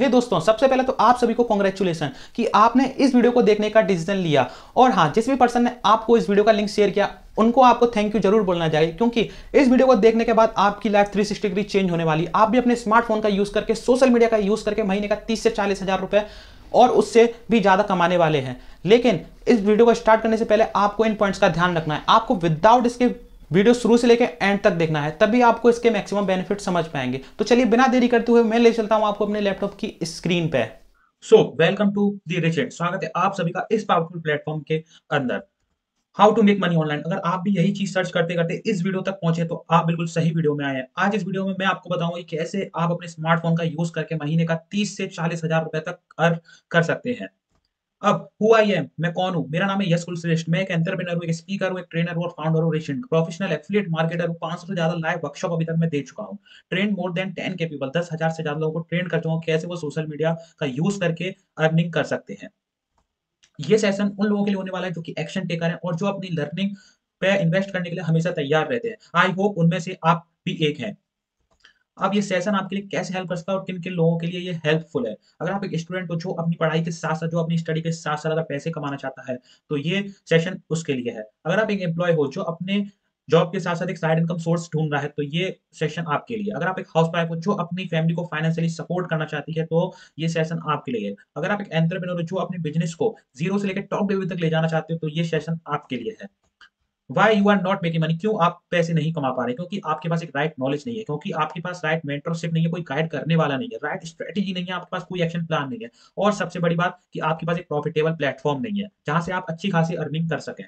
हे दोस्तों, सबसे पहले तो आप सभी को कॉन्ग्रेचुलेशन कि आपने इस वीडियो को देखने का डिसीजन लिया। और हाँ, जिस भी पर्सन ने आपको इस वीडियो का लिंक शेयर किया उनको आपको थैंक यू जरूर बोलना चाहिए, क्योंकि इस वीडियो को देखने के बाद आपकी लाइफ 360 डिग्री चेंज होने वाली। आप भी अपने स्मार्टफोन का यूज करके, सोशल मीडिया का यूज करके महीने का 30 से 40 हज़ार रुपए और उससे भी ज़्यादा कमाने वाले हैं। लेकिन इस वीडियो को स्टार्ट करने से पहले आपको इन पॉइंट्स का ध्यान रखना है। आपको विदाउट इसके वीडियो शुरू से लेकर एंड तक देखना है, तभी आपको इसके मैक्सिमम बेनिफिट समझ पाएंगे। तो चलिए बिना देरी करते हुए मैं ले चलता हूं आपको अपने लैपटॉप की स्क्रीन पे। सो वेलकम टू द रिचइंड, स्वागत है आप सभी का इस पावरफुल प्लेटफॉर्म के अंदर। How to make money online, अगर आप भी यही चीज सर्च करते करते इस वीडियो तक पहुंचे तो आप बिल्कुल सही वीडियो में आए हैं। आज इस वीडियो में मैं आपको बताऊंगा कि कैसे आप अपने स्मार्टफोन का यूज करके महीने का 30 से 40 हज़ार रुपए तक अर्न कर सकते हैं। अब हु आई एम, मैं कौन हूँ? मेरा नाम है यश कुलश्रेष्ठ। मैं एक एंटरप्रेन्योर हूँ, एक स्पीकर हूँ, एक ट्रेनर हूँ और फाउंडर हूँ रिचइंड। प्रोफेशनल एफिलिएट मार्केटर हूँ। 500 से ज्यादा लाइव वर्कशॉप अभी तक मैं दे चुका हूँ। ट्रेन मोर देन 10 के पीपल, 10,000 से ज्यादा लोगों को ट्रेन कर चुका हूँ कैसे वो सोशल मीडिया का यूज करके अर्निंग कर सकते हैं। ये सेशन उन लोगों के लिए होने वाला है जो कि एक्शन टेकर है और जो अपनी लर्निंग पे इन्वेस्ट करने के लिए हमेशा तैयार रहते हैं। आई होप उनमें से आप भी एक हैं। अब ये सेशन आपके लिए कैसे हेल्प कर सकता है और किन किन लोगों के लिए ये हेल्पफुल है। अगर आप एक स्टूडेंट हो जो अपनी पढ़ाई के साथ साथ, जो अपनी स्टडी के साथ साथ अगर पैसे कमाना चाहता है तो ये सेशन उसके लिए है। अगर आप एक एम्प्लॉय हो जो अपने जॉब के साथ साथ एक साइड इनकम सोर्स ढूंढ रहा है तो ये सेशन आपके लिए। अगर आप एक हाउस वाइफ हो जो अपनी फैमिली को फाइनेंशियली सपोर्ट करना चाहती है तो ये सेशन आपके लिए है। अगर आप एक एंटरप्रेन्योर हो जो अपने बिजनेस को 0 से लेकर टॉप लेवल तक ले जाना चाहते हो तो ये सेशन आपके लिए है। Why you are not making money, क्यों आप पैसे नहीं कमा पा रहे? क्योंकि आपके पास एक राइट नॉलेज नहीं है, क्योंकि आपके पास राइट मेंटरशिप नहीं है, कोई गाइड करने वाला नहीं है, राइट स्ट्रेटेजी नहीं है, आपके पास कोई एक्शन प्लान नहीं है और सबसे बड़ी बात कि आपके पास एक प्रॉफिटेबल प्लेटफॉर्म नहीं है जहां से आप अच्छी खासी अर्निंग कर सकें।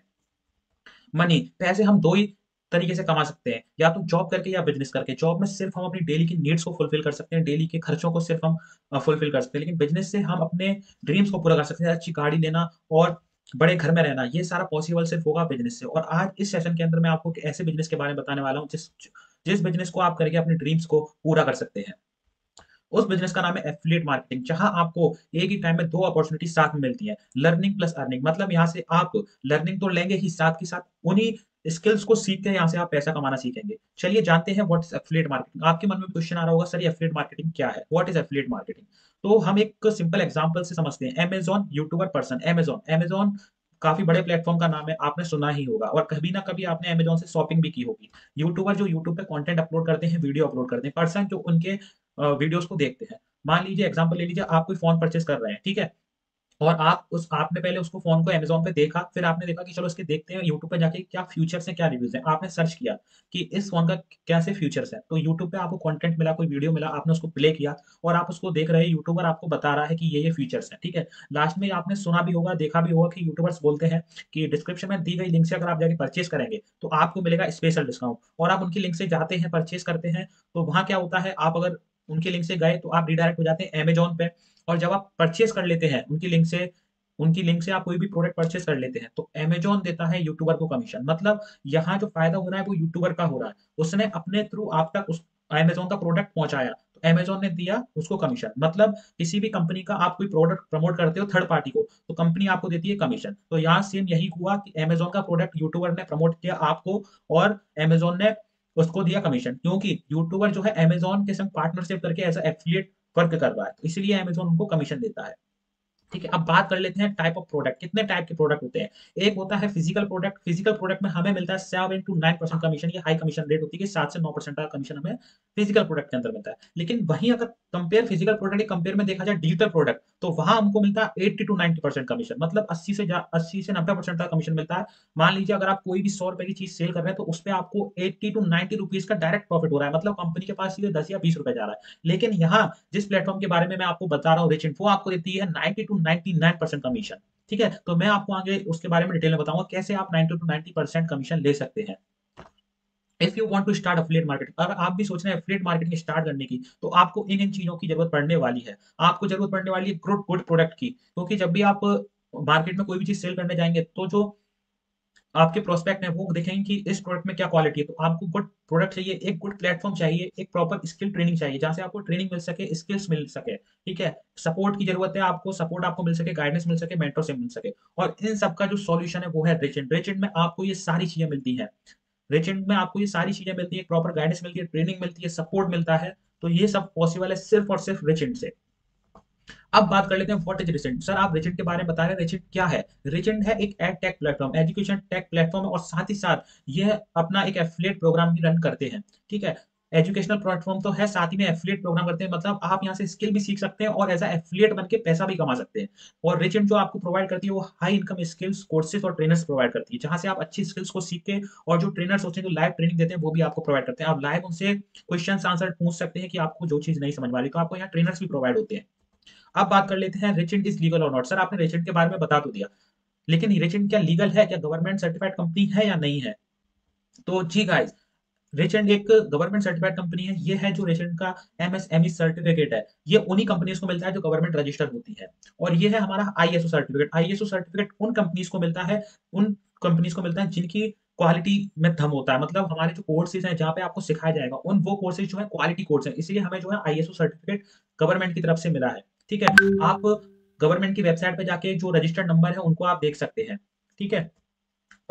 मनी, पैसे हम दो ही तरीके से कमा सकते हैं, या तो जॉब करके या बिजनेस करके। जॉब में सिर्फ हम अपनी डेली की नीड्स को फुलफिल कर सकते हैं, डेली के खर्चों को सिर्फ हम फुलफिल कर सकते हैं, लेकिन बिजनेस से हम अपने ड्रीम्स को पूरा कर सकते हैं। अच्छी गाड़ी लेना और बड़े घर में रहना, ये सारा पॉसिबल सिर्फ होगा बिजनेस से। और आज इस सेशन के अंदर मैं आपको ऐसे बिजनेस के बारे में बताने वाला हूँ जिस बिजनेस को आप करके अपने ड्रीम्स को पूरा कर सकते हैं। उस बिजनेस का नाम है एफिलिएट मार्केटिंग, जहां आपको एक ही टाइम में दो अपॉर्चुनिटी साथ में मिलती है, लर्निंग प्लस अर्निंग। मतलब यहाँ से आप लर्निंग तो लेंगे ही, साथ के साथ उन्हीं स्किल्स को सीखते हैं, यहाँ से आप पैसा कमाना सीखेंगे। चलिए जानते हैं व्हाट इज एफिलिएट मार्केटिंग। आपके मन में क्वेश्चन आ रहा होगा, सर ये एफिलिएट मार्केटिंग क्या है, व्हाट इज एफिलिएट मार्केटिंग? तो हम एक सिंपल एग्जांपल से समझते हैं। अमेज़न यूट्यूबर पर्सन, अमेज़न काफी बड़े प्लेटफॉर्म का नाम है, आपने सुना ही होगा और कभी ना कभी आपने अमेज़न से शॉपिंग भी की होगी। यूट्यूबर जो यूट्यूब पे कंटेंट अपलोड करते हैं, वीडियो अपलोड करते हैं, पर्सन जो उनके वीडियोस को देखते हैं। मान लीजिए, एग्जांपल ले लीजिए, आप कोई फोन परचेस कर रहे हैं, ठीक है, और आपने पहले उसको फोन को अमेज़न पे देखा, फिर आपने देखा कि चलो इसके देखते हैं यूट्यूब पे जाके क्या फीचर्स हैं, क्या रिव्यूज हैं। आपने सर्च किया कि इस फोन का कैसे फीचर्स हैं, तो यूट्यूब पे आपको कंटेंट मिला, कोई वीडियो मिला, आपने उसको प्ले किया और आप उसको देख रहे हैं। यूट्यूबर आपको बता रहा है कि ये फीचर्स हैं, ठीक है। लास्ट में आपने सुना भी होगा, देखा भी होगा कि यूट्यूबर्स बोलते हैं कि डिस्क्रिप्शन में दी गई लिंक से अगर आप जाके परचेस करेंगे तो आपको मिलेगा स्पेशल डिस्काउंट, और आप उनकी लिंक से जाते हैं, परचेस करते हैं। तो वहाँ क्या होता है, आप अगर उनके लिंक से गए तो आप रिडायरेक्ट हो जाते हैं अमेज़न पे, और जब आप परचेस कर लेते हैं उनकी लिंक से आप कोई भी प्रोडक्ट परचेस कर लेते हैं तो अमेज़न देता है यूट्यूबर को कमीशन। मतलब यहाँ जो फायदा हो रहा है वो यूट्यूबर का हो रहा है, उसने अपने थ्रू आप तक उस अमेज़न का प्रोडक्ट पहुंचाया तो अमेज़न ने दिया उसको कमीशन। मतलब किसी भी कंपनी का आप कोई प्रोडक्ट प्रमोट करते हो थर्ड पार्टी को तो कंपनी आपको देती है कमीशन। तो यहाँ सेम यही हुआ कि अमेज़न का प्रोडक्ट यूट्यूबर ने प्रमोट किया आपको और अमेज़न ने उसको दिया कमीशन, क्योंकि यूट्यूबर जो है अमेज़न के संग पार्टनरशिप करके ऐसा एफिलिएट वर्क कर रहा है, इसलिए अमेज़न उनको कमीशन देता है, ठीक है। अब बात कर लेते हैं टाइप ऑफ प्रोडक्ट, कितने टाइप के प्रोडक्ट होते हैं। एक होता है फिजिकल प्रोडक्ट। फिजिकल प्रोडक्ट में हमें मिलता है 7 से 9% कमीशन, ये हाई कमीशन रेट होती है कि 7 से 9% का कमीशन हमें फिजिकल प्रोडक्ट के अंदर मिलता है। लेकिन वहीं अगर कंपेयर फिजिकल प्रोडक्ट के कंपेयर में देखा जाए डिजिटल प्रोडक्ट तो वहां हमको मिलता है 80 से 90% कमीशन, मतलब 80 से 90% का कमीशन मिलता है। मान लीजिए अगर आप कोई भी 100 रुपए की चीज सेल कर रहे हैं तो उस पर आपको 80 से 90 रुपीज का डायरेक्ट प्रॉफिट हो रहा है, मतलब कंपनी के पास सीधे 10 या 20 रुपए जा रहा है। लेकिन यहाँ जिस प्लेटफॉर्म के बारे में मैं आपको बता रहा हूँ रिचइंड, वो आपको देती है 90 से 99% कमीशन, ठीक है। तो मैं आपको आगे उसके बारे में डिटेल में बताऊंगा कैसे आप 90 से 90% कमीशन ले सकते हैं। If you want to start affiliate marketing, अगर आप भी सोच रहे हैं एफिलिएट मार्केटिंग स्टार्ट करने की तो आपको इन चीजों की जरूरत पड़ने वाली है। आपको जरूरत पड़ने वाली है गुड प्रोडक्ट की, क्योंकि जब भी आप मार्केट में कोई भी चीज सेल करने जाएंगे तो जो आपके प्रोस्पेक्ट है वो देखेंगे कि इस प्रोडक्ट में क्या क्वालिटी है। तो आपको गुड प्रोडक्ट चाहिए, एक गुड प्लेटफॉर्म चाहिए, एक प्रॉपर स्किल ट्रेनिंग चाहिए जहाँ से आपको ट्रेनिंग मिल सके, स्किल्स मिल सके, ठीक है। सपोर्ट की जरूरत है, आपको सपोर्ट आपको मिल सके, गाइडेंस मिल सके, मेंटरशिप मिल सके, और इन सब का जो सॉल्यूशन है वो है रिचइंड। रिचइंड में आपको ये सारी चीजें मिलती है, रिचइंड में आपको ये सारी चीजें मिलती है, प्रॉपर गाइडेंस मिलती है, ट्रेनिंग मिलती है, सपोर्ट मिलता है। तो ये सब पॉसिबल है सिर्फ और सिर्फ रिचइंड से। अब बात कर लेते हैं व्हाट इज रिचइंड। सर आप रिचइंड के बारे में बता रहे हैं, रिचइंड क्या है? रिचइंड है एक ed tech platform, education tech platform है और साथ ही साथ यह अपना एक एफिलिएट प्रोग्राम भी रन करते हैं। ठीक है, एजुकेशनल प्लेटफॉर्म तो है, साथ ही में एफिलिएट प्रोग्राम करते हैं, मतलब आप यहाँ से स्किल भी सीख सकते हैं और एज अ एफिलिएट बनके पैसा भी कमा सकते हैं। और रिचइंड जो आपको प्रोवाइड करती है वो हाई इनकम स्किल्स कोर्सेज और ट्रेनर्स प्रोवाइड करती है, जहाँ से आप अच्छी स्किल्स को सीख के और जो ट्रेनर्स होते हैं जो लाइव ट्रेनिंग देते हैं वो भी आपको प्रोवाइड करते हैं। आप लाइव उनसे क्वेश्चन आंसर पूछ सकते हैं कि आपको जो चीज नहीं समझ वाली, तो आपको यहाँ ट्रेनर्स भी प्रोवाइड होते हैं। अब बात कर लेते हैं रिचइंड इज लीगल और नॉट। सर आपने रिचइंड के बारे में बता तो दिया, लेकिन रिचइंड क्या लीगल है, क्या गवर्नमेंट सर्टिफाइड कंपनी है या नहीं है? तो जी गाइस, रिचइंड एक गवर्नमेंट सर्टिफाइड कंपनी है। ये है जो रिचइंड का एमएसएमई सर्टिफिकेट है, ये उन्हीं कंपनीज को मिलता है जो गवर्नमेंट रजिस्टर होती है। और ये है हमारा आईएसओ सर्टिफिकेट। आईएसओ सर्टिफिकेट उन कंपनीज को मिलता है, उन कंपनीज को मिलता है जिनकी क्वालिटी में दम होता है, मतलब हमारे जो कोर्सेज हैं जहाँ पे आपको सिखाया जाएगा उन वो कोर्सेज जो है क्वालिटी कोर्स है, इसलिए हमें जो है आईएसओ सर्टिफिकेट गवर्नमेंट की तरफ से मिला है। ठीक है, आप गवर्नमेंट की वेबसाइट पे जाके जो रजिस्टर्ड नंबर है उनको आप देख सकते हैं। ठीक है,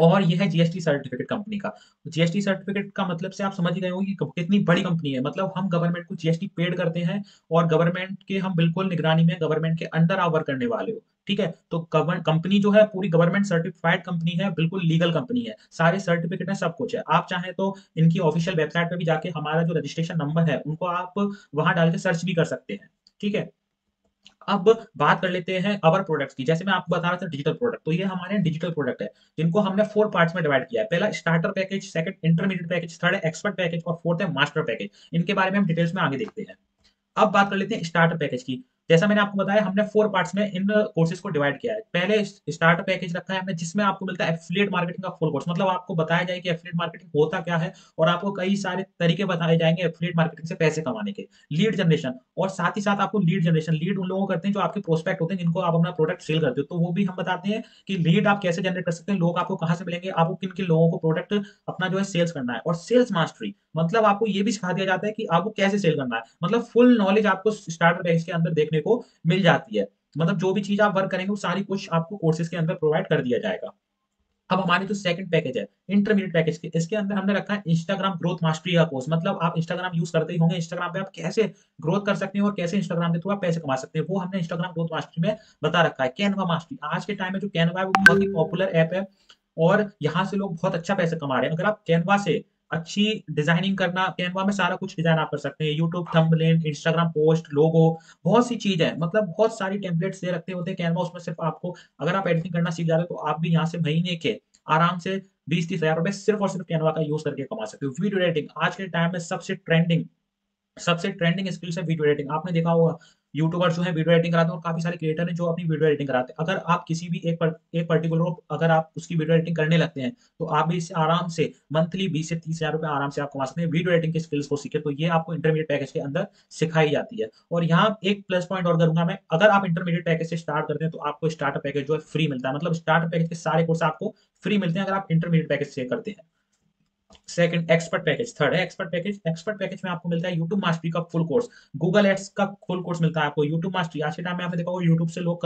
और यह है जीएसटी सर्टिफिकेट कंपनी का। जीएसटी सर्टिफिकेट का मतलब से आप समझ ही गए होंगे कि कितनी बड़ी कंपनी है, मतलब हम गवर्नमेंट को जीएसटी पेड करते हैं और गवर्नमेंट के हम बिल्कुल निगरानी में, गवर्नमेंट के अंडर आप वर्क करने वाले हो। ठीक है, तो कंपनी जो है पूरी गवर्नमेंट सर्टिफाइड कंपनी है, बिल्कुल लीगल कंपनी है, सारे सर्टिफिकेट है, सब कुछ है। आप चाहे तो इनकी ऑफिशियल वेबसाइट पर भी जाके हमारा जो रजिस्ट्रेशन नंबर है उनको आप वहां डाल के सर्च भी कर सकते हैं। ठीक है, अब बात कर लेते हैं अवर प्रोडक्ट्स की। जैसे मैं आपको बता रहा था डिजिटल प्रोडक्ट, तो ये हमारे डिजिटल प्रोडक्ट है जिनको हमने 4 पार्ट्स में डिवाइड किया है। पहला starter package, second intermediate package, third है एक्सपर्ट पैकेज और फोर्थ है मास्टर पैकेज। इनके बारे में हम डिटेल्स में आगे देखते हैं। अब बात कर लेते हैं स्टार्टर पैकेज की। जैसा मैंने आपको बताया हमने 4 पार्ट्स में इन कोर्सेज को डिवाइड किया है। पहले स्टार्टर पैकेज रखा है हमने, जिसमें आपको मिलता है एफिलिएट मार्केटिंग का फुल कोर्स, मतलब आपको बताया जाए कि एफिलिएट मार्केटिंग होता क्या है और आपको कई सारे तरीके बताए जाएंगे एफिलिएट मार्केटिंग से पैसे कमाने के, लीड जनरेशन और साथ ही साथ आपको लीड जनरेशन, लीड उन लोगों को करते हैं जो आपके प्रोस्पेक्ट होते हैं जिनको आप अपना प्रोडक्ट सेल करते हो, तो वो भी हम बताते हैं कि लीड आप कैसे जनरेट कर सकते हैं, लोग आपको कहाँ से मिलेंगे, आपको किन किन लोगों को प्रोडक्ट अपना जो है सेल्स करना है। और सेल्स मास्टरी, मतलब आपको ये भी सिखा दिया जाता है कि आपको कैसे सेल करना है, मतलब फुल नॉलेज आपको स्टार्टर पैकेज के अंदर देखने को मिल जाती है, मतलब जो भी चीज आप वर्क करेंगे वो सारी कुछ आपको कोर्सेज के अंदर प्रोवाइड कर दिया जाएगा। अब हमारे जो सेकंड पैकेज है इंटरमीडिएट पैकेज के, इसके अंदर हमने रखा है इंस्टाग्राम ग्रोथ मास्टरी का कोर्स, मतलब आप इंस्टाग्राम यूज करते ही होंगे, इंस्टाग्राम पे आप कैसे ग्रोथ कर सकते हैं और कैसे इंस्टाग्राम के थ्रू आप पैसे कमा सकते हैं, वो हमने इंस्टाग्राम ग्रोथ मास्टरी में बता रखा है। कैनवा मास्टरी, आज के टाइम में जो कैनवा है वो बहुत ही पॉपुलर ऐप है और यहाँ से लोग बहुत अच्छा पैसा कमा रहे हैं। अगर आप कैनवा से अच्छी डिजाइनिंग करना, कैनवा में सारा कुछ डिजाइन आप कर सकते हैं, YouTube thumbnail, Instagram post, logo, बहुत सी चीज है, मतलब बहुत सारी टेम्पलेट्स दे रखते होते हैं कैनवा, उसमें सिर्फ आपको अगर आप एडिटिंग करना सीख जा रहे हो तो आप भी यहाँ से महीने के आराम से 20-30 हजार रुपए सिर्फ और सिर्फ कैनवा का यूज करके कमा सकते हो। वीडियो एडिटिंग आज के टाइम में सबसे ट्रेंडिंग स्किल्स है वीडियो एडिटिंग। आपने देखा होगा यूट्यूबर जो है वीडियो एडिटिंग कराते हैं और काफी सारे क्रिएटर हैं जो अपनी वीडियो एडिटिंग कराते हैं। अगर आप किसी भी एक पर्टिकुलर अगर आप उसकी वीडियो एडिटिंग करने लगते हैं तो आप भी इससे आराम से मंथली 20 से 30 हजार रुपए आराम से आप कमा सकते हैं, वीडियो एडिटिंग के स्किल्स को सीखे तो ये आपको इंटरमीडिएट पैकेज के अंदर सिखाई जाती है। और यहाँ एक प्लस पॉइंट और करूंगा मैं, अगर आप इंटरमीडिएट पैकेज से स्टार्ट करते हैं तो आपको स्टार्टर पैकेज जो है फ्री मिलता है, मतलब स्टार्टर पैकेज के सारे कोर्स आपको फ्री मिलते हैं अगर आप इंटरमीडिएट पैकेज से करते हैं। सेकंड एक्सपर्ट पैकेज, थर्ड है एक्सपर्ट पैकेज। एक्सपर्ट पैकेज में आपको मिलता है यूट्यूब मास्टरी का फुल कोर्स, गूगल एड्स का फुल कोर्स मिलता है आपको, यूट्यूब मास्टरी। आज के टाइम में आपने देखा होगा यूट्यूब से लोग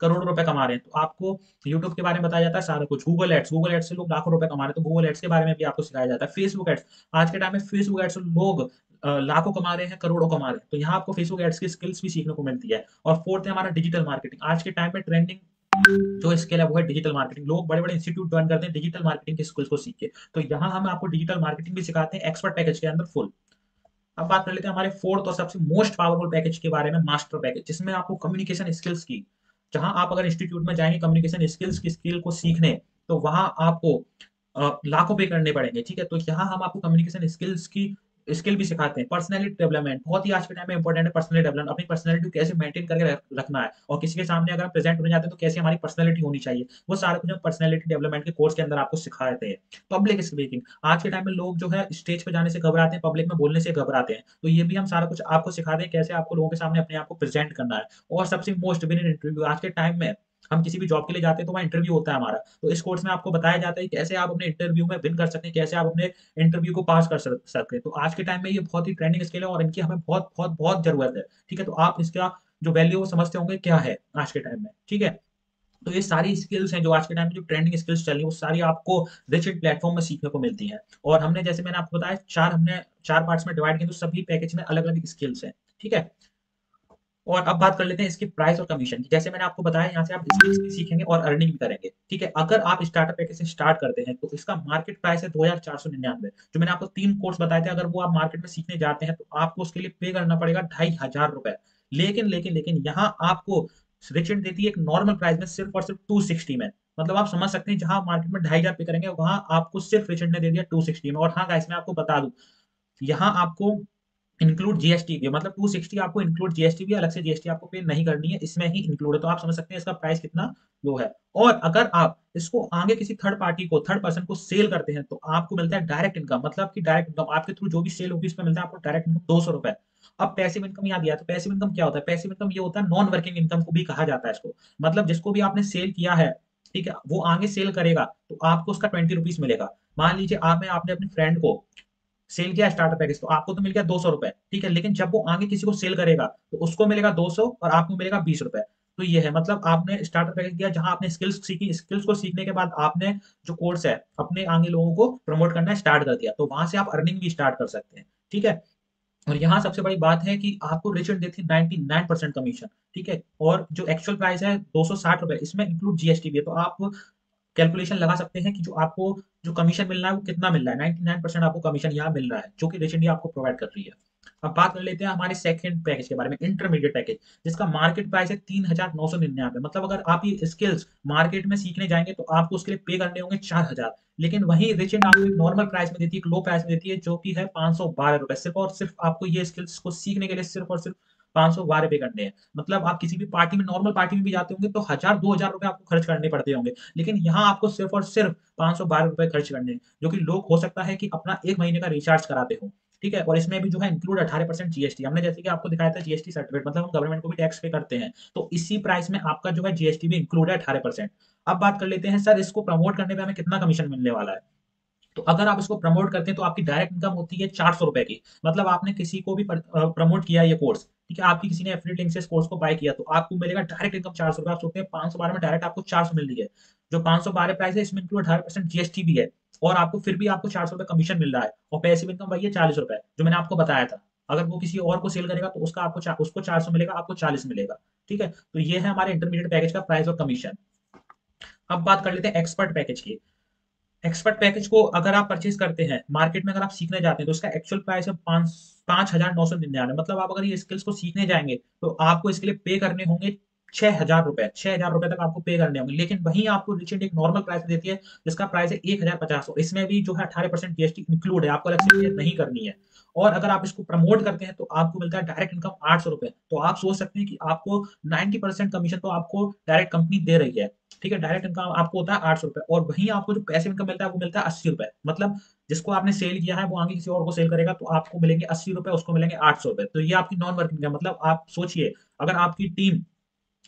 करोड़ों रुपए कमा रहे हैं, तो आपको यूट्यूब के बारे में बताया जाता है सारा कुछ। गूगल एड्स से लोग लाखों रुपए कमा रहे हैं, तो गूगल एड्स के बारे में भी आपको सिखाया जाता है। फेसबुक एड्स, आज के टाइम में फेसबुक एड्स लोग लाखों कमा रहे हैं, करोड़ों कमा रहे हैं, तो यहाँ आपको फेसबुक एड्स की स्किल्स भी सीखने को मिलती है। और फोर्थ है हमारा डिजिटल मार्केटिंग। आज के टाइम में ट्रेंडिंग जो स्किल है वो है डिजिटल मार्केटिंग, लोग बड़े बड़े इंस्टीट्यूट ज्वाइन करते हैं डिजिटल मार्केटिंग के स्किल्स को सीख के, तो यहाँ हम आपको डिजिटल मार्केटिंग भी सिखाते हैं एक्सपर्ट पैकेज के अंदर फुल। अब बात कर लेते हैं हमारे फोर्थ और सबसे मोस्ट पावरफुल पैकेज के बारे में, मास्टर पैकेज, जिसमें आपको कम्युनिकेशन स्किल्स की, जहाँ आप अगर इंस्टीट्यूट में जाएंगे कम्युनिकेशन स्किल्स की स्किल को सीखने तो वहां आपको लाखों पे करने पड़ेंगे। ठीक है, तो यहाँ हम आपको कम्युनिकेशन स्किल्स की स्किल भी सिखाते हैं। पर्सनैलिटी डेवलपमेंट बहुत ही आज के टाइम में इंपॉर्टेंट है, पर्सनल डेवलपमेंट, अपनी पर्सनैलिटी कैसे मेंटेन करके रखना है और किसी के सामने अगर प्रेजेंट होने जाते हैं तो कैसे हमारी पर्सनैलिटी होनी चाहिए, वो सारा कुछ पर्सनैलिटी डेवलपमेंट के कोर्स के अंदर आपको सिखाते हैं। पब्लिक स्पीकिंग, आज के टाइम में लोग जो है स्टेज पर जाने से घबराते हैं, पब्लिक में बोलने से घबराते हैं, तो ये भी हम सारा कुछ आपको सिखाते हैं कैसे आपको लोगों के सामने अपने आप को प्रेजेंट करना है। और सबसे मोस्ट विन इंटरव्यू, आज के टाइम में हम किसी भी जॉब के लिए जाते हैं तो वहाँ इंटरव्यू होता है हमारा, तो इस कोर्स में आपको बताया जाता है कैसे आप अपने इंटरव्यू में विन कर सकते हैं, कैसे आप अपने इंटरव्यू को पास कर सकते हैं। तो आज के टाइम में ये बहुत ही ट्रेंडिंग स्किल है और इनकी हमें बहुत बहुत बहुत जरूरत है। ठीक है, तो आप इसका जो वैल्यू वो समझते होंगे क्या है आज के टाइम में। ठीक है, तो ये सारी स्किल्स हैं जो आज के टाइम में जो ट्रेंडिंग स्किल्स चल रही है वो सारी आपको रिचइंड प्लेटफॉर्म में सीखने को मिलती है। और हमने जैसे मैंने आपको बताया हमने 4 पार्ट्स में डिवाइड किए, तो सभी पैकेज में अलग अलग स्किल्स हैं। ठीक है, और अब बात कर लेते हैं इसकी प्राइस और कमीशन की। जैसे मैंने आपको बताया, यहाँ से आप स्किल्स भी सीखेंगे और अर्निंग भी करेंगे, ठीक है। अगर आप स्टार्टअप पैकेज से स्टार्ट करते हैं तो इसका मार्केट प्राइस है 2499। जो मैंने आपको 3 कोर्स बताए थे, अगर वो आप मार्केट में सीखने जाते हैं तो आपको उसके लिए पे करना पड़ेगा 2500 रुपए। लेकिन लेकिन लेकिन यहाँ आपको रिचइंड देती है एक नॉर्मल प्राइस में सिर्फ और सिर्फ 260 में। मतलब आप समझ सकते हैं, जहां मार्केट में 2500 पे करेंगे वहां आपको सिर्फ रिचइंड ने दे दिया 260 में। और हाँ गाइस, मैं आपको बता दूं, यहाँ आपको इंक्लूड जीएसटी भी, मतलब 260 आपको इंक्लूड जीएसटी भी, अलग से जीएसटी आपको पे नहीं करनी है, इसमें ही इंक्लूड है। तो आप समझ सकते हैं इसका प्राइस कितना लो है। और अगर आप इसको आगे किसी थर्ड पार्टी को, थर्ड पर्सन को सेल करते हैं तो आपको मिलता है डायरेक्ट इनकम, मतलब कि डायरेक्ट इनकम आपके थ्रू जो भी सेल होगी इसमें मिलता है आपको डायरेक्ट इनकम 200 रुपए। अब पैसिव इनकम याद दिया, तो पैसिव इनकम क्या होता है? पैसिव इनकम ये होता है, नॉन वर्किंग इनकम को भी कहा जाता है इसको। मतलब जिसको भी आपने सेल किया है, ठीक है, वो आगे सेल करेगा तो आपको उसका 20 रुपीज मिलेगा। मान लीजिए आपने अपने फ्रेंड को सेल किया स्टार्टअप पैकेज तो आपको तो मिल गया 200 रुपए, ठीक है। लेकिन जब वो आगे किसी को सेल करेगा तो उसको मिलेगा 200 और आपको मिलेगा 20 रुपए। तो ये है, मतलब आपने स्टार्टअप पैकेज किया जहां आपने स्किल्स सीखी, स्किल्स को सीखने के बाद आपने जो कोर्स है अपने आगे लोगों को प्रमोट करना स्टार्ट कर दिया, तो वहां से आप अर्निंग भी स्टार्ट कर सकते हैं, ठीक है। और यहाँ सबसे बड़ी बात है कि आपको रिचइंड देती है 99% कमीशन, ठीक है। और जो एक्चुअल प्राइस है 260 रुपए, इसमें इंक्लूड जीएसटी भी है। तो आप कैलकुलेशन लगा सकते हैं कि जो आपको जो कमीशन मिलना है वो कितना मिल रहा है। 99% आपको कमीशन यहाँ मिल रहा है, जो कि रिचइंड आपको प्रोवाइड कर रही है। अब बात कर लेते हैं हमारे सेकंड पैकेज के बारे में, इंटरमीडिएट पैकेज, जिसका मार्केट प्राइस है 3999। मतलब अगर आप ये स्किल्स मार्केट में सीखने जाएंगे तो आपको उसके लिए पे करने होंगे 4000। लेकिन वही रिचइंड आपको एक नॉर्मल प्राइस में देती है, एक लो प्राइस में देती है, जो कि है 512 रुपए। सिर्फ और सिर्फ आपको ये स्किल्स को सीखने के लिए सिर्फ और सिर्फ 512 पे करने हैं। मतलब आप किसी भी पार्टी में, नॉर्मल पार्टी में भी जाते होंगे तो 1000-2000 रुपए आपको खर्च करने पड़ते होंगे, लेकिन यहाँ आपको सिर्फ और सिर्फ 512 रुपए खर्च करने हैं, जो कि लोग हो सकता है कि अपना 1 महीने का रिचार्ज कराते हो, ठीक है। और इसमें भी जो है इंक्लूड 18% जीएसटी। हमने जैसे कि आपको दिखाया था जीएसटी सर्टिफिकेट, मतलब हम गवर्नमेंट को भी टैक्स पे करते हैं, तो इसी प्राइस में आपका जो है जीएसटी भी इंक्लूड है 18%। अब बात कर लेते हैं सर, इसको प्रमोट करने पर हमें कितना कमीशन मिलने वाला है। तो अगर आप इसको प्रमोट करते हैं तो आपकी डायरेक्ट इनकम होती है 400 रुपए की। मतलब आपने किसी को भी प्रमोट किया ये कोर्स, ठीक है, आपकी किसी ने एफिलिएट लिंक से इस कोर्स को बाय किया तो आपको मिलेगा डायरेक्ट इनकम 400 रुपए। आप सोचते हैं 512 में डायरेक्ट आपको 400 मिल रही है, जो 512 प्राइस है इसमें इंक्लूड 18% जीएसटी भी है, और आपको फिर भी आपको 400 रुपए कमीशन मिल रहा है। और पैसिव इनकम वही है 40 रुपए, जो मैंने आपको बताया था, अगर वो किसी और को सेल करेगा तो उसका आपको उसको 400 मिलेगा, आपको 40 मिलेगा, ठीक है। तो ये है हमारे इंटरमीडिएट पैकेज का प्राइस और कमीशन। अब बात कर लेते हैं एक्सपर्ट पैकेज की। एक्सपर्ट पैकेज को अगर आप परचेज करते हैं, मार्केट में अगर आप सीखने जाते हैं तो इसका एक्चुअल प्राइस है 5999। मतलब आप अगर ये स्किल्स को सीखने जाएंगे तो आपको इसके लिए पे करने होंगे 6000 रुपए। 6000 रुपए तक आपको पे करने होंगे। लेकिन वहीं आपको रिचइंड एक नॉर्मल प्राइस देती है, जिसका प्राइस है 1050, और इसमें भी जो है 18% जीएसटी इंक्लूड है, आपको अलग से नहीं करनी है। और अगर आप इसको प्रमोट करते हैं तो आपको मिलता है डायरेक्ट इनकम 800 रुपए। तो आप सोच सकते हैं कि आपको 90% कमीशन तो आपको डायरेक्ट कंपनी दे रही है, ठीक है। डायरेक्ट इनकम आपको होता है 800 रुपए, और वहीं आपको जो पैसिव इनकम मिलता है वो मिलता है 80 रुपए। मतलब जिसको आपने सेल किया है वो आगे किसी और को सेल करेगा तो आपको मिलेंगे 80 रुपए, उसको मिलेंगे 800 रुपए। तो ये आपकी नॉन वर्किंग है। मतलब आप सोचिए, अगर आपकी टीम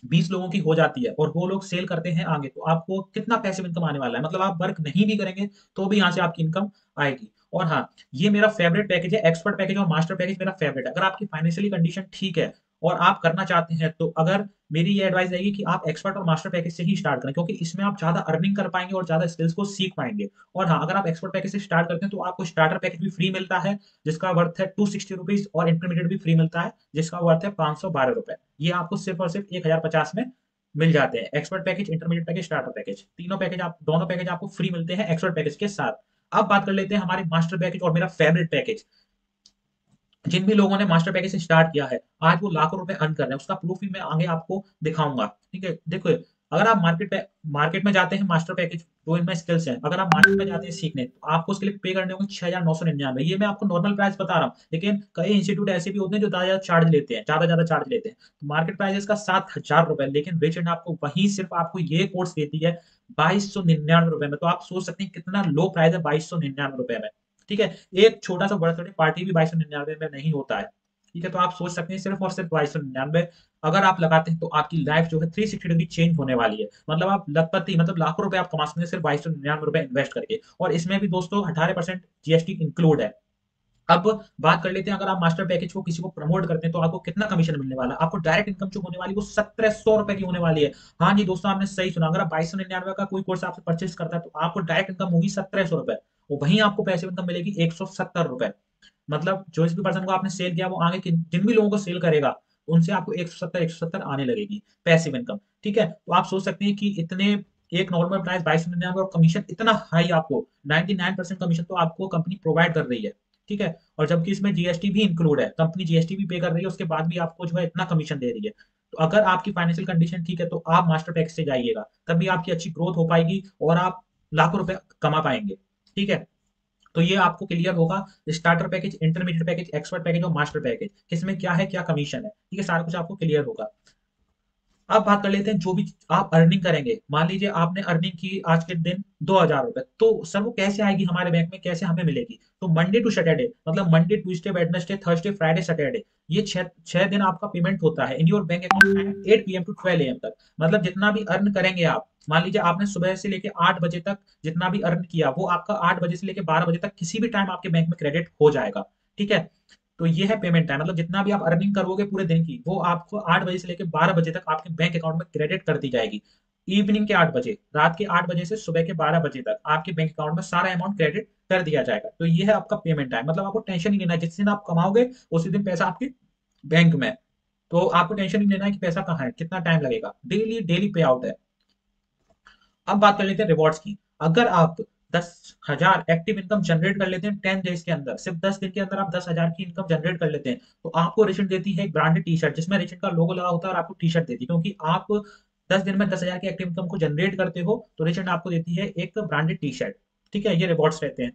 20 लोगों की हो जाती है और वो लोग सेल करते हैं आगे, तो आपको कितना पैसिव इनकम आने वाला है। मतलब आप वर्क नहीं भी करेंगे तो भी यहाँ से आपकी इनकम आएगी। और हाँ, ये मेरा फेवरेट पैकेज है, एक्सपर्ट पैकेज और मास्टर पैकेज मेरा फेवरेट है। अगर आपकी फाइनेंशियली कंडीशन ठीक है और आप करना चाहते हैं तो अगर मेरी ये एडवाइस रहेगी कि आप एक्सपर्ट और मास्टर पैकेज से ही स्टार्ट करें, क्योंकि इसमें आप ज्यादा अर्निंग कर पाएंगे और ज्यादा स्किल्स को सीख पाएंगे। और हाँ, अगर आप एक्सपर्ट पैकेज से स्टार्ट करते हैं तो आपको स्टार्टर पैकेज भी फ्री मिलता है, जिसका वर्थ है 260 रुपीज, और इंटरमीडिएट भी फ्री मिलता है, जिसका वर्थ है 512 रुपए। ये आपको सिर्फ और सिर्फ 1050 में मिल जाते हैं। Expert package, intermediate package, starter package, तीनों पैकेज आप, दोनों पैकेज आपको फ्री मिलते हैं एक्सपर्ट पैकेज के साथ। अब बात कर लेते हैं हमारे मास्टर पैकेज और मेरा फेवरेट पैकेज। जिन भी लोगों ने मास्टर पैकेज से स्टार्ट किया है, आज वो लाखों रुपए अर्न कर रहे हैं, उसका प्रूफ भी मैं आगे आपको दिखाऊंगा, ठीक है। देखो, अगर आप मार्केट में जाते हैं, मास्टर पैकेज जो इनमें स्किल्स हैं, अगर आप मार्केट में जाते हैं सीखने तो आपको उसके लिए पे करने होंगे 6999। ये मैं आपको नॉर्मल प्राइस बता रहा हूँ, लेकिन कई इंस्टीट्यूट ऐसे भी होते हैं जो ज्यादा चार्ज लेते हैं। तो मार्केट प्राइस इसका 7000 रुपए, लेकिन रिचइंड आपको वही सिर्फ आपको ये कोर्स देती है 2299 रुपए में। तो आप सोच सकते हैं कितना लो प्राइस है 2299 रुपए में, ठीक है। एक छोटा सा बर्थडे पार्टी भी 2299 में नहीं होता है, ठीक है। तो आप सोच सकते हैं सिर्फ और सिर्फ 2299 अगर आप लगाते हैं तो आपकी लाइफ जो है 360 डिग्री चेंज होने वाली है। मतलब आप लखपति, मतलब लाखों रुपए आप कमा सकते हैं सिर्फ 2299 रुपए इन्वेस्ट करके। और इसमें भी दोस्तों 18% जीएसटी इंक्लूड है। अब बात कर लेते हैं, अगर आप मास्टर पैकेज को किसी को प्रमोट करते हैं तो आपको कितना कमीशन मिलने वाला है। आपको डायरेक्ट इनकम जो होने वाली वो 1700 रुपए की होने वाली है। हाँ जी दोस्तों, आपने सही सुना। अगर आप 2299 का कोई कोर्स आपसे परचेस करता है तो आपको डायरेक्ट इनकम होगी 1700 रुपए, और वहीं आपको पैसिव इनकम मिलेगी 170 रुपए। मतलब जो इस भी पर्सन को आपने सेल किया, वो आगे जिन भी लोगों को सेल करेगा उनसे आपको 170 आने लगेगी पैसिव इनकम। ठीक है, तो आप सोच सकते हैं कि इतने एक नॉर्मल प्राइस 2299 और कमीशन इतना हाई, आपको 99% कमीशन तो आपको कंपनी प्रोवाइड कर रही है। ठीक है, और जबकि इसमें जीएसटी भी इंक्लूड है, कंपनी जीएसटी भी पे कर रही है, उसके बाद भी आपको जो है इतना कमीशन दे रही है। तो अगर आपकी फाइनेंशियल कंडीशन ठीक है तो आप मास्टर टैक्स से जाइएगा, तभी आपकी अच्छी ग्रोथ हो पाएगी और आप लाखों रुपए कमा पाएंगे। ठीक है, तो ये आपको क्लियर होगा starter package, intermediate package, expert package और मास्टर पैकेज, किसमें क्या है, क्या कमीशन है। ठीक है, सारा कुछ आपको क्लियर होगा। अब बात कर लेते हैं जो भी आप अर्निंग करेंगे। मान लीजिए आपने अर्निंग की आज के दिन 2000 रुपए, तो सर वो कैसे आएगी हमारे बैंक में, कैसे हमें मिलेगी? तो मंडे टू सैटरडे, मतलब Monday, Tuesday, Wednesday, Thursday, Friday, Saturday, ये 6 दिन आपका पेमेंट होता है in your bank account 8 PM to 12 AM तक। मतलब जितना भी अर्न करेंगे आप, मान लीजिए आपने सुबह से लेकर 8 बजे तक जितना भी अर्न किया, वो आपका 8 बजे से लेकर 12 बजे तक किसी भी टाइम आपके बैंक में क्रेडिट हो जाएगा। ठीक है, तो ये है पेमेंट टाइम, मतलब जितना भी आप अर्निंग करोगे पूरे दिन की, वो आपको 8 बजे से लेकर 12 बजे तक आपके बैंक अकाउंट में क्रेडिट कर दी जाएगी। इवनिंग के 8 बजे, रात के 8 बजे से सुबह के 12 बजे तक आपके बैंक अकाउंट में सारा अमाउंट क्रेडिट कर दिया जाएगा। तो ये है आपका पेमेंट टाइम, मतलब आपको टेंशन नहीं लेना है, जिस दिन आप कमाओगे उसी दिन पैसा आपके बैंक में, तो आपको टेंशन नहीं लेना है कि पैसा कहाँ है, कितना टाइम लगेगा। डेली पे आउट है। अब बात कर लेते हैं रिवॉर्ड्स की। अगर आप 10,000 एक्टिव इनकम जनरेट कर लेते हैं 10 डेज के अंदर, सिर्फ 10 दिन के अंदर आप 10,000 की इनकम जनरेट कर लेते हैं, तो आपको रिचइंड देती है ब्रांडेड टी शर्ट, जिसमें रिचइंड का लोगो लगा होता है और आपको टी शर्ट देती है। क्योंकि आप 10 दिन में 10,000 की एक्टिव इनकम को जनरेट करते हो, तो रिचइंड आपको देती है एक ब्रांडेड टी शर्ट। ठीक है, ये रिवॉर्ड्स रहते हैं,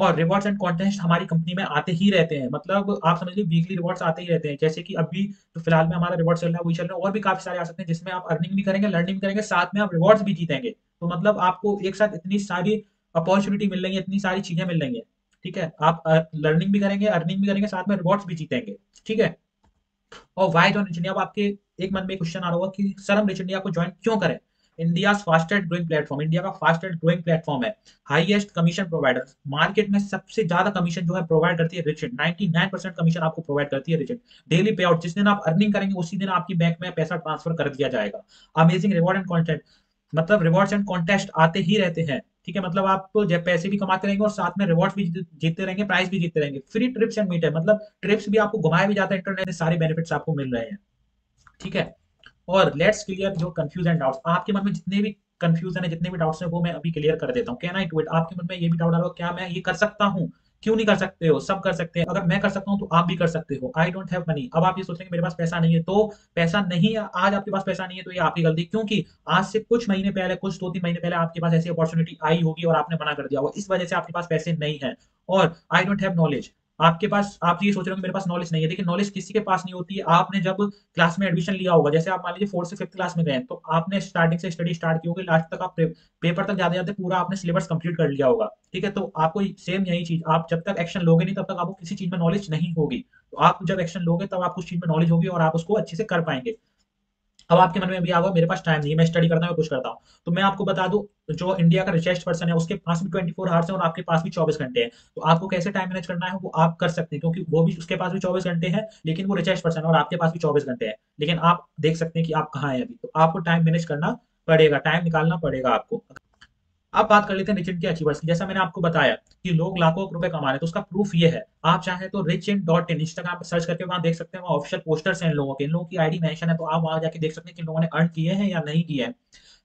और रिवॉर्ड्स एंड कॉन्टेस्ट हमारी कंपनी में आते ही रहते हैं, मतलब आप समझ लीजिए वीकली रिवॉर्ड्स आते ही रहते हैं। जैसे कि अभी तो फिलहाल में हमारा रिवॉर्ड चल रहा है, वही चल रहा है, और भी काफी सारे आ सकते हैं जिसमें आप अर्निंग भी करेंगे, लर्निंग भी करेंगे, साथ में आप रिवॉर्ड्स भी जीतेंगे। तो मतलब आपको एक साथ इतनी सारी अपॉर्चुनिटी मिल रही है, इतनी सारी चीजें मिल रही है। ठीक है, आप लर्निंग भी करेंगे, अर्निंग भी करेंगे, साथ में रिवॉर्ड्स भी जीतेंगे। ठीक है, और वाई जॉइन रिचइंड? अब आपके एक मन में क्वेश्चन आ रहा होगा कि सर हम रिचइंड को ज्वाइन क्यों करें? इंडिया का फास्टेस्ट ग्रोइंग प्लेटफॉर्म है, हाईएस्ट कमीशन प्रोवाइडर, मार्केट में सबसे ज्यादा कमीशन जो है प्रोवाइड करती है रिचइंड। 99% कमीशन आपको प्रोवाइड करती है रिचइंड। डेली पे आउट, जिस दिन आप अर्निंग करेंगे उसी दिन आपकी बैंक में पैसा ट्रांसफर कर दिया जाएगा। अमेजिंग रिवॉर्ड एंड कॉन्टेस्ट, मतलब रिवॉर्ड्स एंड कॉन्टेस्ट आते ही रहते हैं। ठीक है, मतलब आप जब पैसे भी कमाते रहेंगे और साथ में रिवॉर्ड्स भी जीतते रहेंगे, प्राइस भी जीतते रहेंगे। फ्री ट्रिप्स एंड मीटर, मतलब ट्रिप्स भी आपको घुमाया भी जाता है, इंटरनेट में सारे बेनिफिट्स आपको मिल रहे हैं। ठीक है, और लेट्स क्लियर जो कंफ्यूजन डाउट्स, आपके मन में जितने भी कंफ्यूजन है, जितने भी डाउट्स हैं वो मैं अभी क्लियर कर देता हूँ। Can I do it? आपके मन में ये भी डाउट आ रहा हो क्या मैं ये कर सकता हूँ? क्यों नहीं कर सकते हो, सब कर सकते हैं। अगर मैं कर सकता हूँ तो आप भी कर सकते हो। आई डोंट हैव मनी, अब आप ये सोचेंगे मेरे पास पैसा नहीं है, तो पैसा नहीं है, आज आपके पास पैसा नहीं है तो ये आपकी गलती, क्योंकि आज से कुछ महीने पहले, कुछ 2-3 महीने पहले आपके पास ऐसी अपॉर्चुनिटी आई होगी और आपने मना कर दिया होगा, इस वजह से आपके पास पैसे नहीं है। और आई डोंट हैव नॉलेज, आपके पास, आप ये सोच रहे हो मेरे पास नॉलेज नहीं है, लेकिन नॉलेज किसी के पास नहीं होती है। आपने जब क्लास में एडमिशन लिया होगा, जैसे आप मान लीजिए 4th से 5th क्लास में गए, तो आपने स्टार्टिंग से स्टडी स्टार्ट की होगी, लास्ट तक आप पेपर तक जाते जाते पूरा आपने सिलेबस कंप्लीट कर लिया होगा। ठीक है, तो आपको सेम यही चीज, आप जब तक एक्शन लोगे नहीं तब तक आपको किसी चीज में नॉलेज नहीं होगी, तो आप जब एक्शन लोगे तब आपको उस चीज में नॉलेज होगी और आप उसको अच्छे से कर पाएंगे। अब आपके मन में भी आएगा मेरे पास टाइम नहीं है, मैं स्टडी करता हूँ, कुछ करता हूँ, तो मैं आपको बता दूं जो इंडिया का रिचेस्ट पर्सन है उसके पास भी 24 आवर्स है और आपके पास भी 24 घंटे हैं, तो आपको कैसे टाइम मैनेज करना है वो आप कर सकते हैं, क्योंकि वो भी, उसके पास भी 24 घंटे हैं लेकिन वो रिचेस्ट पर्सन है और आपके पास भी 24 घंटे हैं, लेकिन आप देख सकते हैं कि आप कहाँ हैं अभी। तो आपको टाइम मैनेज करना पड़ेगा, टाइम निकालना पड़ेगा आपको। अब बात कर लेते हैं रिचइंड के अचीवर्स की। जैसा मैंने आपको बताया कि लोग लाखों रुपए कमा रहे हैं, तो उसका प्रूफ ये है, आप चाहे तो richinnd.in इंस्टाग्राम पर सर्च करके वहां देख सकते हैं, वहां ऑफिशियल पोस्टर्स हैं इन लोगों की आईडी मेंशन है, तो आप वहां जाके देख सकते हैं कि लोगों ने अर्न किए हैं या नहीं किए हैं।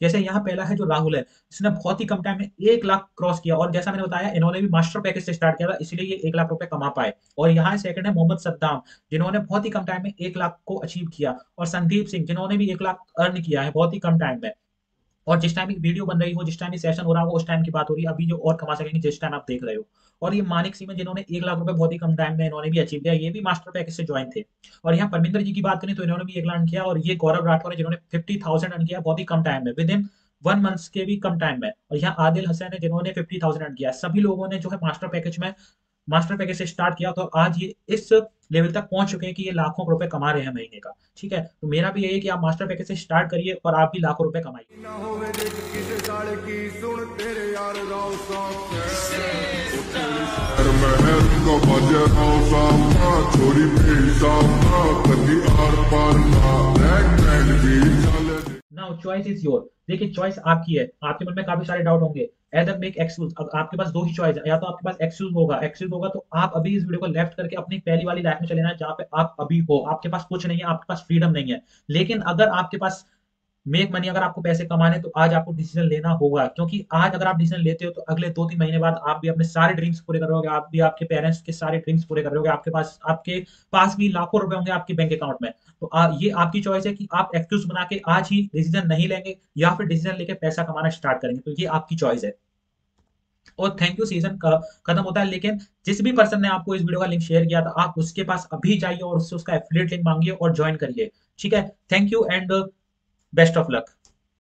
जैसे यहाँ पहला है जो राहुल है, इसने बहुत ही कम टाइम में 1 लाख क्रॉस किया, और जैसा मैंने बताया इन्होंने भी मास्टर पैकेज से स्टार्ट किया था, इसलिए ये 1 लाख रुपए कमा पाए। और यहाँ सेकंड है मोहम्मद सद्दाम, जिन्होंने बहुत ही कम टाइम में 1 लाख को अचीव किया, और संदीप सिंह जिन्होंने भी 1 लाख अर्न किया है बहुत ही कम टाइम में। और जिस टाइम वीडियो बन रही हो, जिस टाइम सेशन हो रहा हो, उस टाइम की बात हो रही है, अभी जो और कमा सकेंगे जिस टाइम आप देख रहे हो। और ये मानिक सिंह जिन्होंने 1 लाख रुपए बहुत ही कम टाइम में इन्होंने भी अचीव किया, ये भी मास्टर पैकेज से ज्वाइन थे। और यहाँ परमिंदर जी की बात करें तो इन्होंने भी 1 लाख किया, और ये गौरव राठौर जिन्होंने 50,000 अर्न किया बहुत ही कम टाइम में, विदिन 1 मंथ के भी कम टाइम में। और यहाँ आदिल हसन है जिन्होंने 50,000 अर्न किया। सभी लोगों ने जो है मास्टर पैकेज से स्टार्ट किया, तो आज ये इस लेवल तक पहुंच चुके हैं कि ये लाखों रुपए कमा रहे हैं महीने का। ठीक है, तो मेरा भी यही है कि आप मास्टर पैकेज से स्टार्ट करिए और आप भी लाखों रुपए कमाइए। नाउ चॉइस इज योर, देखिए चॉइस आपकी है, आपके मन में काफी सारे डाउट होंगे, एदर मेक एक्सक्यूज। अब आपके पास दो ही चॉइस है, या तो आपके पास एक्सक्यूज होगा तो आप अभी इस वीडियो को लेफ्ट करके अपनी पहली वाली लाइफ में चले जाना जहाँ पे आप अभी हो, आपके पास कुछ नहीं है, आपके पास फ्रीडम नहीं है। लेकिन अगर आपके पास मेक मनी, अगर आपको पैसे कमाने, तो आज आपको डिसीजन लेना होगा, क्योंकि आज अगर आप डिसीजन लेते हो तो अगले 2-3 महीने बाद आप भी अपने सारे ड्रीम्स पूरे कर रहे होगे, आप भी आपके पेरेंट्स के सारे ड्रीम्स पूरे कर रहे होगे, आपके पास भी लाखों रुपए होंगे आपके बैंक अकाउंट में। तो ये आपकी चॉइस है कि आप एक्सक्यूज बना के आज ही डिसीजन नहीं लेंगे या फिर डिसीजन लेके पैसा कमाना स्टार्ट करेंगे, तो ये आपकी चॉइस है। और थैंक यू सीजन खत्म होता है, लेकिन जिस भी पर्सन ने आपको इस वीडियो का लिंक शेयर किया था आप उसके पास अभी जाइए और उससे उसका एफिलिएट लिंक मांगिए और ज्वाइन करिए, ठीक है। Thank you and best of luck.